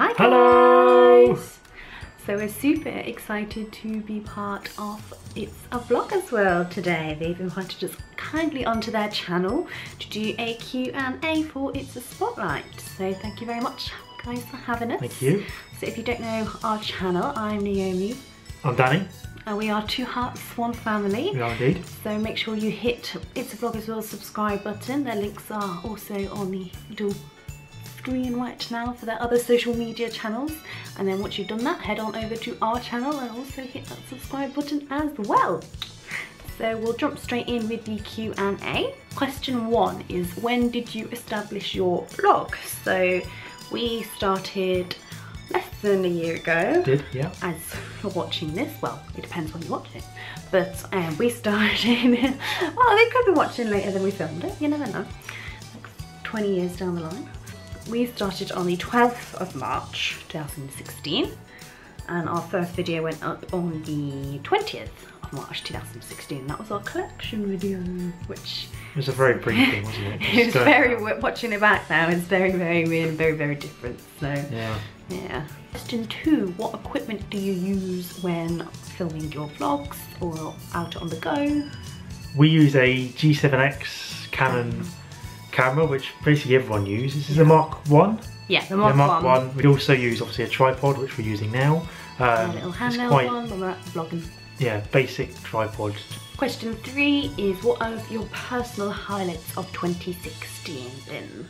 Hi guys! Hello! So we're super excited to be part of It's a Vloggers World today. They've invited us kindly onto their channel to do a Q&A for It's a Spotlight. So thank you very much guys for having us. Thank you. So if you don't know our channel, I'm Naomi. I'm Danny. And we are Two Hearts One Family. We are indeed. So make sure you hit It's a Vloggers World subscribe button. Their links are also on the little screen right now for their other social media channels, and then once you've done that, head on over to our channel and also hit that subscribe button as well. So we'll jump straight in with the Q&A. Question one is, when did you establish your blog? So we started less than a year ago. Did, yeah. As you're watching this, well, it depends when you watch it, but we started, well, they could be watching later than we filmed it, you never know, like 20 years down the line. We started on the 12th of March 2016, and our first video went up on the 20th of March 2016. That was our collection video, which... It was a very brief thing, wasn't it? It was very... Watching it back now, it's very, very weird and very, very different, so... Yeah. Yeah. Question two, what equipment do you use when filming your vlogs or out on the go? We use a G7X Canon camera, which basically everyone uses. This is the Mark 1. Yeah, the Mark 1. We also use obviously a tripod, which we're using now. A little handheld one, when we're out vlogging. Yeah, basic tripod. Question three is, what have your personal highlights of 2016 been?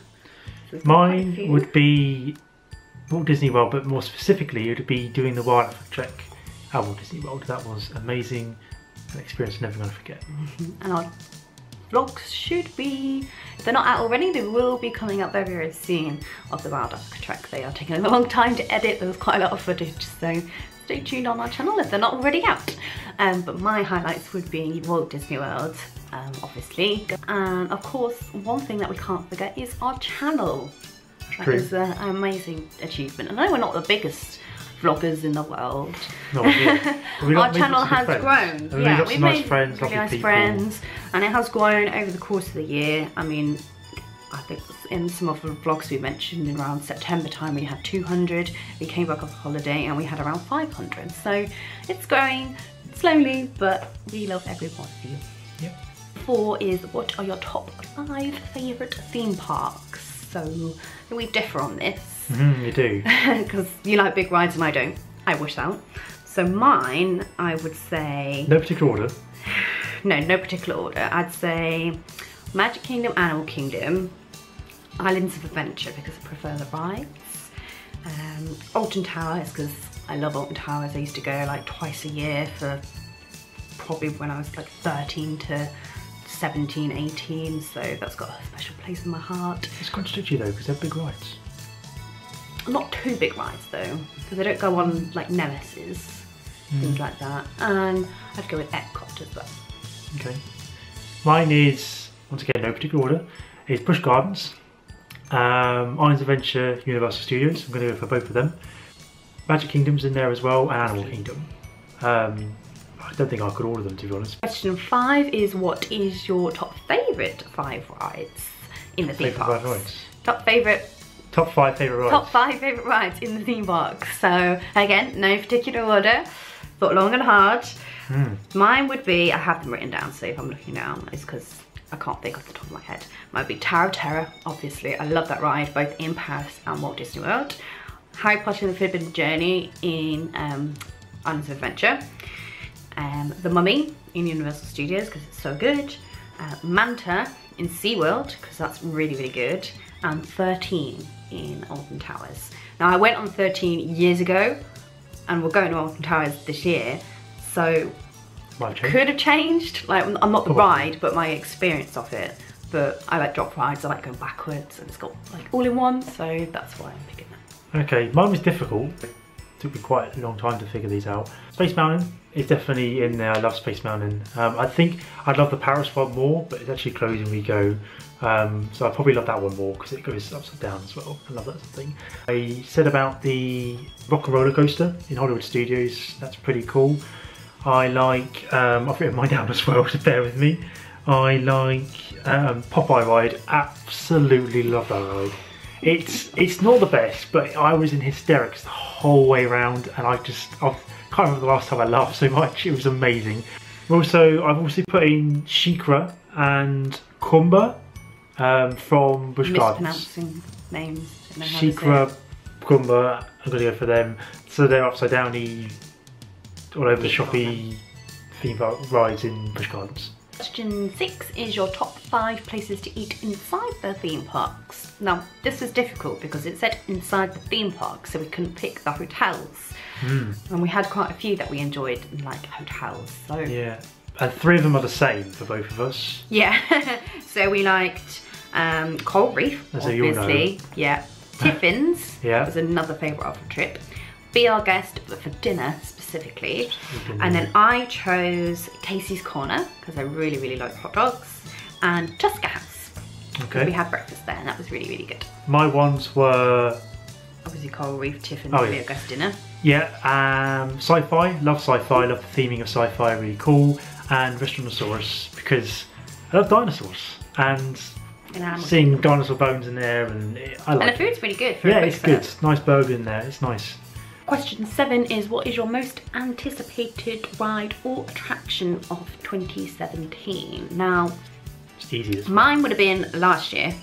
So mine would be Walt Disney World, but more specifically, it would be doing the Wild Africa Trek at Walt Disney World. That was amazing, an experience never going to forget. And our vlogs should be, if they're not out already, they will be coming up very, very soon of the Wild Africa Trek. They are taking a long time to edit. There was quite a lot of footage, so stay tuned on our channel if they're not already out. But my highlights would be Walt Disney World, obviously. And of course, one thing that we can't forget is our channel. That is an amazing achievement. And I know we're not the biggest vloggers in the world. No, our channel has grown. Yeah, we've made really nice friends, and it has grown over the course of the year. I mean, I think in some of the vlogs we mentioned around September time we had 200. We came back off holiday and we had around 500. So it's growing slowly, but we love every one of you. Yep. Four is, what are your top 5 favourite theme parks? So we differ on this. You do. Because you like big rides and I don't. I wish that. So mine, I would say... No particular order? No, no particular order. I'd say Magic Kingdom, Animal Kingdom, Islands of Adventure because I prefer the rides. Alton Towers because I love Alton Towers. I used to go like twice a year for probably when I was like 13 to 17, 18, so that's got a special place in my heart. It's quite tricky though, because they're big rides. Not too big rides though, because they don't go on like Nemesis, things like that. And I'd go with Epcot as well. Okay. Mine is, once again, no particular order, is Busch Gardens, Islands of Adventure, Universal Studios. I'm going to go for both of them. Magic Kingdom's in there as well, and Animal Kingdom. I don't think I could order them, to be honest. Question 5 is, what is your top favourite 5 rides in the theme parks? Top 5 favourite rides. Top 5 favourite rides in the theme park. So again, no particular order, thought long and hard. Mine would be, I have them written down, so if I'm looking down, it's because I can't think off the top of my head. Mine would be Tower of Terror, obviously. I love that ride, both in Paris and Walt Disney World. Harry Potter and the Forbidden Journey in Islands of Adventure. The Mummy in Universal Studios because it's so good, Manta in SeaWorld because that's really, really good, and 13 in Alton Towers. Now I went on 13 years ago and we're going to Alton Towers this year, so could have changed, like I'm not the ride but my experience of it, but I like drop rides, I like going backwards and it's got like all in one, so that's why I'm picking that. Okay, mine was difficult. Took me quite a long time to figure these out. Space Mountain is definitely in there. I love Space Mountain. I think I'd love the Paris one more, but it's actually closed and we go. So I probably love that one more because it goes upside down as well. I love that sort of thing. I said about the Rock and Roller Coaster in Hollywood Studios. That's pretty cool. I like, I've written mine down as well, so bear with me. I like Popeye Ride. Absolutely love that ride. It's not the best, but I was in hysterics the whole way around, and I can't remember the last time I laughed so much. It was amazing. Also, I've also put in Shikra and Kumba from Busch Gardens. Mispronouncing names. Shikra, Kumba, I'm gonna go for them. So they're upside downy, all over the shoppy theme park rides in Busch Gardens. Question 6 is your top 5 places to eat inside the theme parks. Now, this was difficult because it said inside the theme park, so we couldn't pick the hotels. And we had quite a few that we enjoyed, like hotels. So yeah, and 3 of them are the same for both of us. Yeah, so we liked Coral Reef, obviously. Yeah, Tiffin's was another favourite of the trip. Be Our Guest, but for dinner specifically. And then I chose Casey's Corner because I really like hot dogs, and Tusker House. Okay. We had breakfast there and that was really good. My ones were obviously Coral Reef, Tiffin's, Be Our Guest dinner. Yeah, Sci-Fi. Love Sci-Fi. Love the theming of Sci-Fi. Really cool. And Restaurantosaurus because I love dinosaurs and seeing dinosaur bones in there, and I like. And the food's really good. For a quick serve. Good. Nice burger in there. It's nice. Question 7 is, what is your most anticipated ride or attraction of 2017? Now, it's easy. Mine would have been last year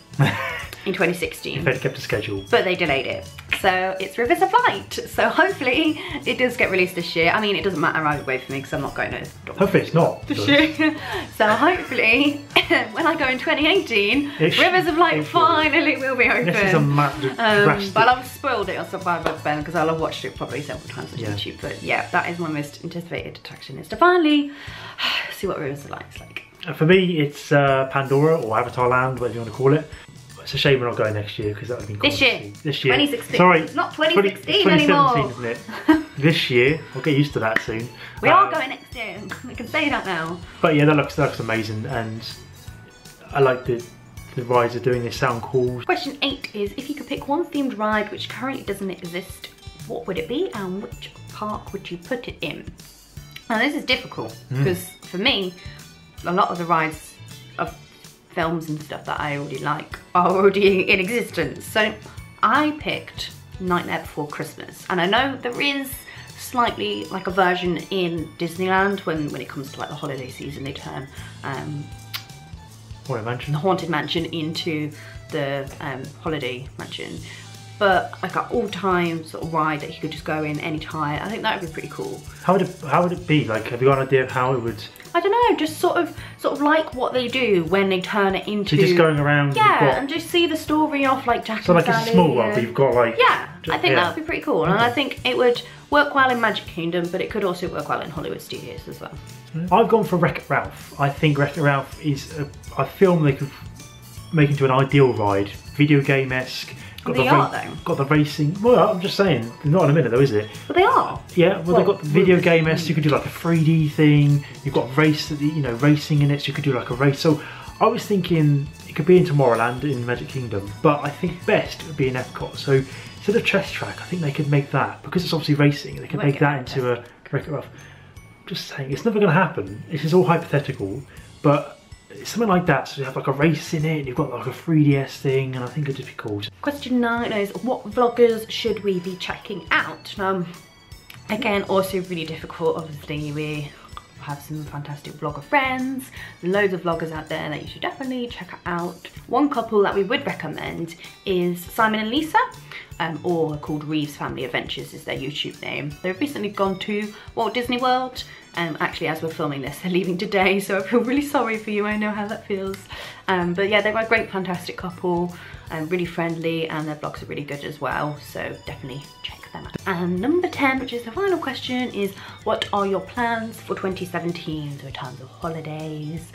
in 2016. If they'd kept a schedule. But they delayed it. So it's Rivers of Light. So hopefully it does get released this year. I mean, it doesn't matter either way for me because I'm not going to. Hopefully it's not. This year. So hopefully when I go in 2018, Rivers of Light finally will be open. This is a massive. But I've spoiled it on Survivor's Ben because I'll have watched it probably several times on YouTube. But yeah, that is my most anticipated attraction, is to finally see what Rivers of Light's like. For me, it's Pandora or Avatar Land, whatever you want to call it. It's a shame we're not going next year because that would have been cool. This year. 2016. Sorry. It's not 2016 anymore. Isn't it? This year. We'll get used to that soon. We are going next year. We can say that now. But yeah, that looks amazing, and I like the rides are doing. They sound cool. Question 8 is, if you could pick one themed ride which currently doesn't exist, what would it be and which park would you put it in? Now this is difficult because for me, a lot of the rides are films and stuff that I already like are already in existence. So I picked Nightmare Before Christmas, and I know there is slightly like a version in Disneyland when it comes to like the holiday season. They turn the Haunted Mansion into the Holiday Mansion, but like an all-time sort of ride that you could just go in any time. I think that would be pretty cool. How would it be? Like, have you got an idea of how it would? I don't know, just sort of like what they do when they turn it into. So just going around. Yeah, and just see the story of like Jack and Sally. So like it's a small world, but you've got like. Yeah, I think that would be pretty cool, and I think it would work well in Magic Kingdom, but it could also work well in Hollywood Studios as well. I've gone for Wreck It Ralph. I think Wreck It Ralph is a film they could make into an ideal ride, video game esque. Got the racing. Well, I'm just saying, not in a minute though, is it? But they are. Yeah, well, they've got the video game esque. You could do like a 3D thing. You've got racing in it, so you could do like a race. So I was thinking it could be in Tomorrowland in Magic Kingdom, but I think best would be in Epcot. So instead of Chess Track, I think they could make that, because it's obviously racing. They could make that into a Wreck It Ralph. Just saying, it's never going to happen. This is all hypothetical, but. Something like that, so you have like a race in it, and you've got like a 3DS thing, and I think it'd be cool. Question 9 is, what vloggers should we be checking out? Again, also really difficult. Obviously we have some fantastic vlogger friends, loads of vloggers out there that you should definitely check out. One couple that we would recommend is Simon and Lisa, or called Reeves Family Adventures is their YouTube name. They've recently gone to Walt Disney World, and actually as we're filming this they're leaving today, so I feel really sorry for you, I know how that feels. But yeah, they're a great fantastic couple, really friendly, and their vlogs are really good as well, so definitely check them out. And number 10, which is the final question, is what are your plans for 2017? So in terms of holidays,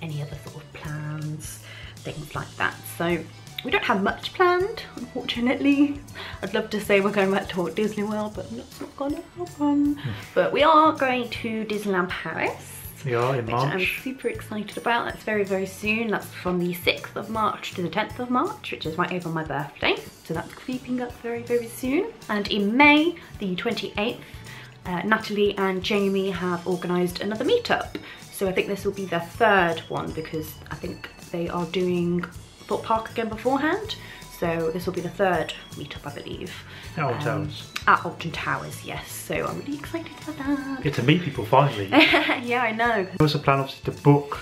any other sort of plans, things like that. So we don't have much planned, unfortunately. I'd love to say we're going back to Walt Disney World, but that's not gonna happen. But we are going to Disneyland Paris. We are in March. Which I'm super excited about. That's very, very soon. That's from the 6th of March to the 10th of March, which is right over my birthday. So that's creeping up very, very soon. And in May, the 28th, Natalie and Jamie have organised another meetup. So I think this will be their 3rd one, because I think they are doing Thought Park again beforehand, so So this will be the third meetup, I believe. At Alton Towers. At Alton Towers, yes. So I'm really excited for that. Get to meet people finally. Yeah, I know. There was a plan obviously to book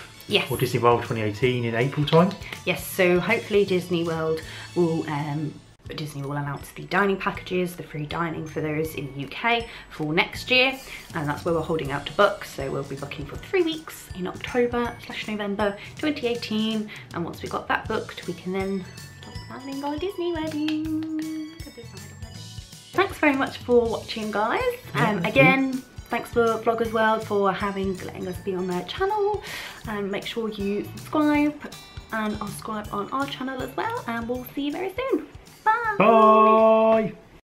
for Disney World 2018 in April time. Yes, so hopefully Disney World will... Disney will announce the dining packages, the free dining for those in the UK for next year, and that's where we're holding out to book. So we'll be booking for 3 weeks in October/November 2018, and once we've got that booked, we can then start planning our Disney wedding. Thanks very much for watching, guys. Again, thanks for Vloggers World for letting us be on their channel, and make sure you subscribe and subscribe on our channel as well, and we'll see you very soon. Bye. Bye.